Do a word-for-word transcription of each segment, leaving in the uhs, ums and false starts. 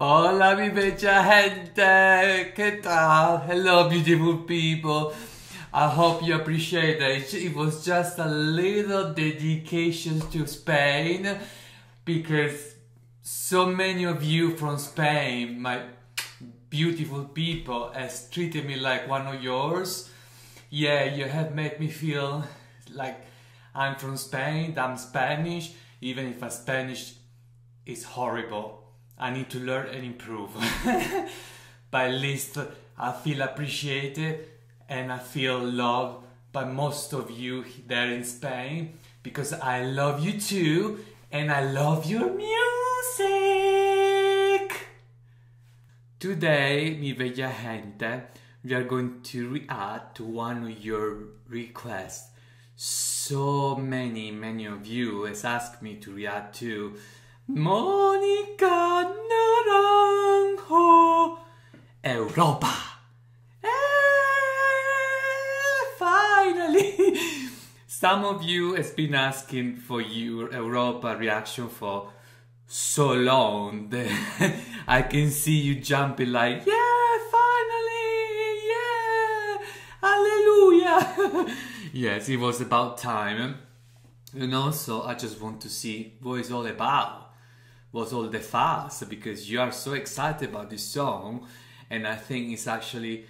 Hola, mi bella gente. ¿Qué tal? Hello, beautiful people. I hope you appreciate it. It was just a little dedication to Spain because so many of you from Spain, my beautiful people, has treated me like one of yours. Yeah, you have made me feel like I'm from Spain, I'm Spanish, even if my Spanish is horrible. I need to learn and improve. But at least I feel appreciated and I feel loved by most of you there in Spain because I love you too and I love your music. Today, mi bella gente, we are going to react to one of your requests. So many, many of you has asked me to react to Monica Naranjo, Europa. Eh, finally! Some of you has been asking for your Europa reaction for so long that I can see you jumping like, yeah, finally, yeah, hallelujah. Yes, it was about time. And also, I just want to see what it's all about. Was all the fuss, because you are so excited about this song, and I think it's actually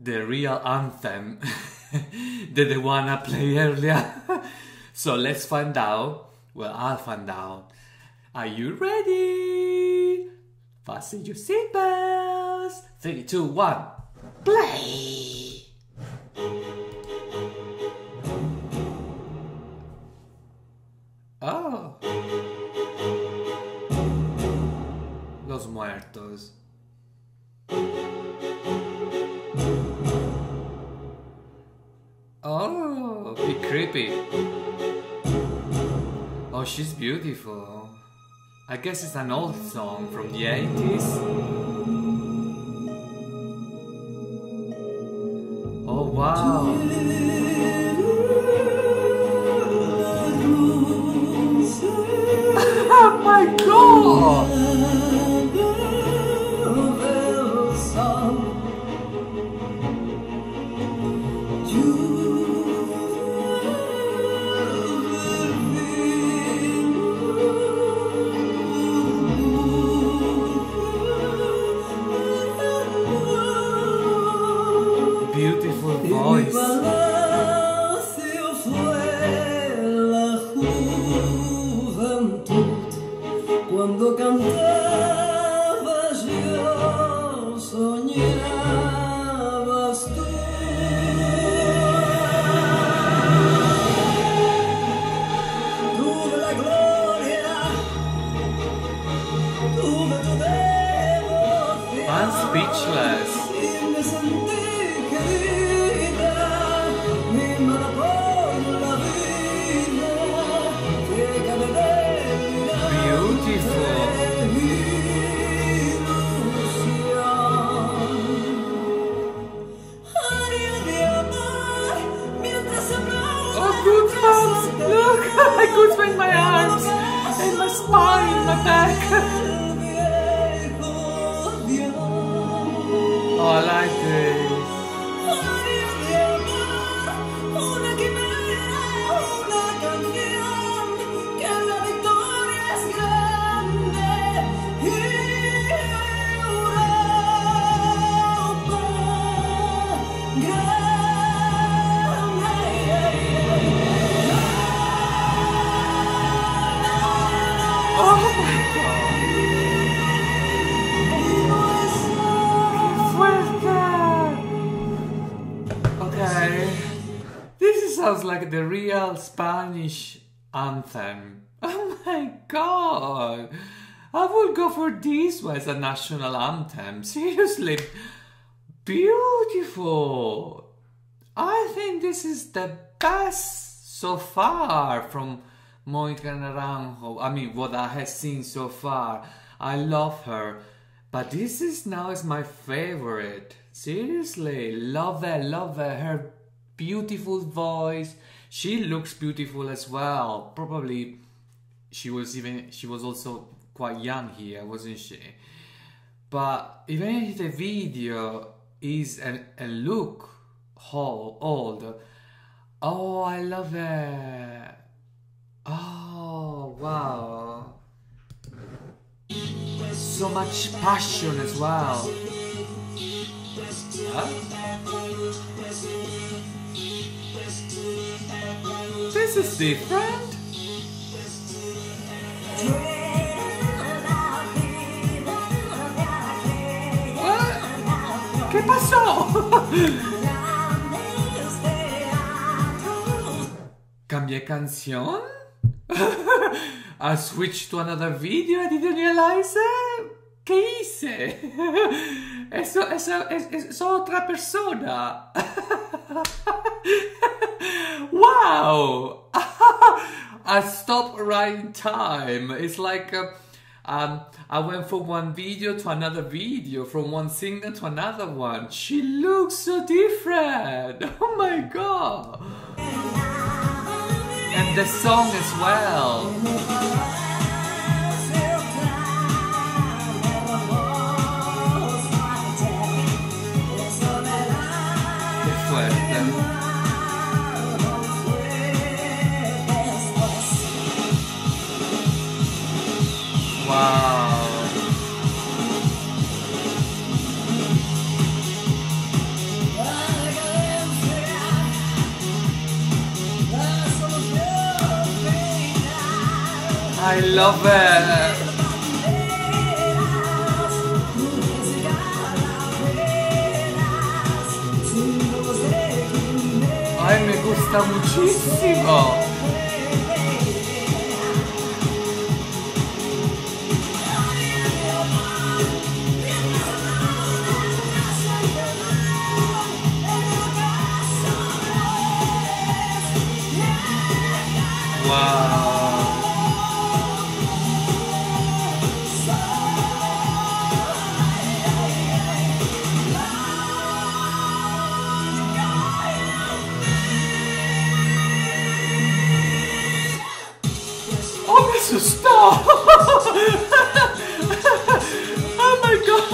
the real anthem that the one I played earlier. So let's find out. Well, I'll find out. Are you ready? Fasten your seatbelts. Three, two, one, play. Oh. Los muertos. Oh, be creepy. Oh, she's beautiful. I guess it's an old song from the eighties. Oh, wow. Beautiful voice. I'm speechless. Beautiful. Oh, good arms! Look, I could find my arms and my spine, my back. Oh, I like this. Sounds like the real Spanish anthem. Oh my god! I would go for this one as a national anthem. Seriously, beautiful. I think this is the best so far from Monica Naranjo. I mean, what I have seen so far. I love her, but this is now is my favorite. Seriously, love her, love her. her Beautiful voice. She looks beautiful as well. Probably she was even she was also quite young here, wasn't she? But even if the video is an, a look how old, oh, I love it. Oh, wow. So much passion as well. Huh? This is different. What? Che passò? Cambia canzone? I switched to another video, I didn't realize che hice. E so, e so, e so otra persona. Wow! I stopped right in time. It's like uh, um, I went from one video to another video, from one singer to another one. She looks so different. Oh my god! And the song as well. Qué fuerte. Wow. I love it. Ay, me gusta muchísimo. Wow. Stop! Oh my god!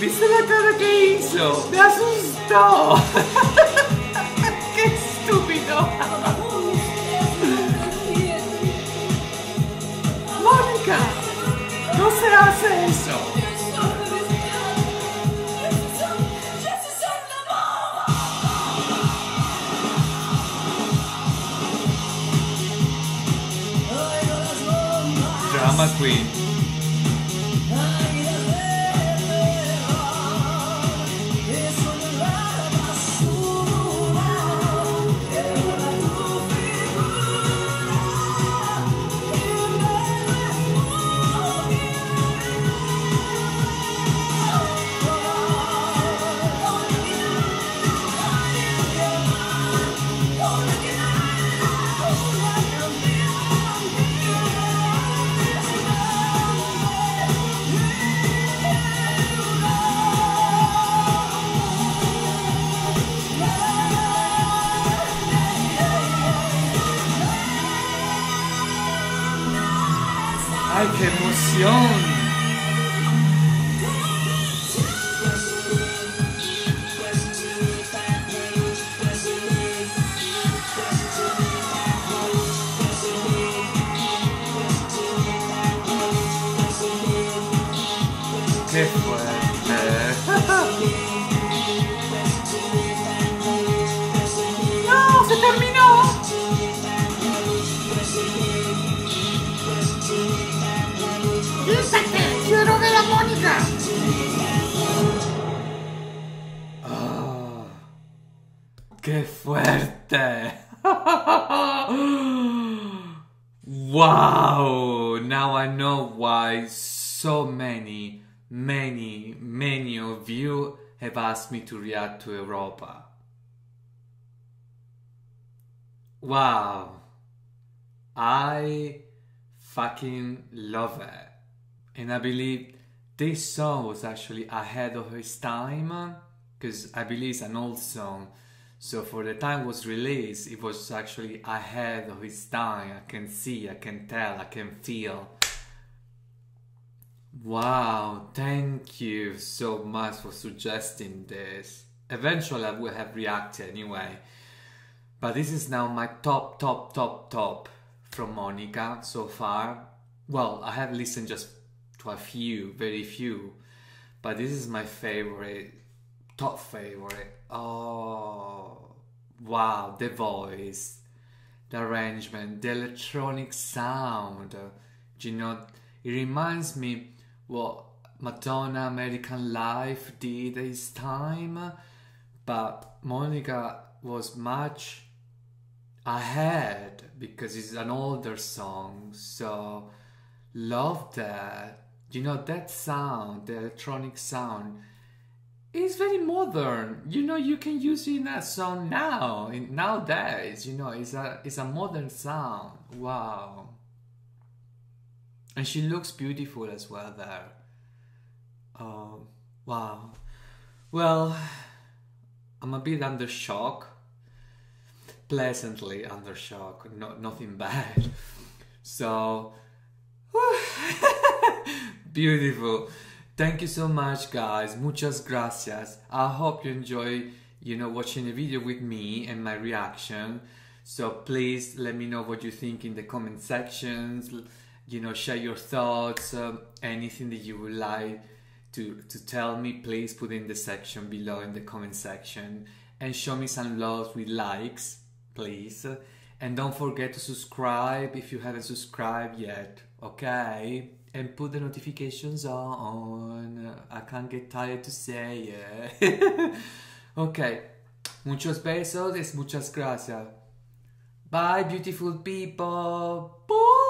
¿Viste la cara que hizo? ¡Me asustó! ¡Qué estúpido! ¡Mónica! ¡No se hace eso! Drama queen. Ay, qué emoción. Qué fuerte. Quiero ver a Monica. Oh, qué fuerte. Wow, now I know why so many many many of you have asked me to react to Europa. Wow, I fucking love it. And I believe this song was actually ahead of its time, because I believe it's an old song. So for the time it was released, it was actually ahead of its time. I can see, I can tell, I can feel. Wow, thank you so much for suggesting this. Eventually I will have reacted anyway. But this is now my top, top, top, top from Monica so far. Well, I have listened just to a few, very few. But this is my favorite, top favorite. Oh, wow, the voice, the arrangement, the electronic sound. Do you know, it reminds me what Madonna American Life did this time, but Monica was much ahead because it's an older song, so love that. You know, that sound, the electronic sound, is very modern. You know, you can use it in a song now, in nowadays, you know, it's a, it's a modern sound. Wow. And she looks beautiful as well there. Oh, wow. Well, I'm a bit under shock, pleasantly under shock, no, nothing bad. So, beautiful. Thank you so much, guys. Muchas gracias. I hope you enjoy, you know, watching the video with me and my reaction. So please let me know what you think in the comment sections. You know, share your thoughts. Um, anything that you would like to to tell me, please put in the section below in the comment section, and show me some love with likes, please. And don't forget to subscribe if you haven't subscribed yet. Okay. And put the notifications on. I can't get tired to say it. Okay. Muchos besos, muchas gracias. Bye, beautiful people. Bye.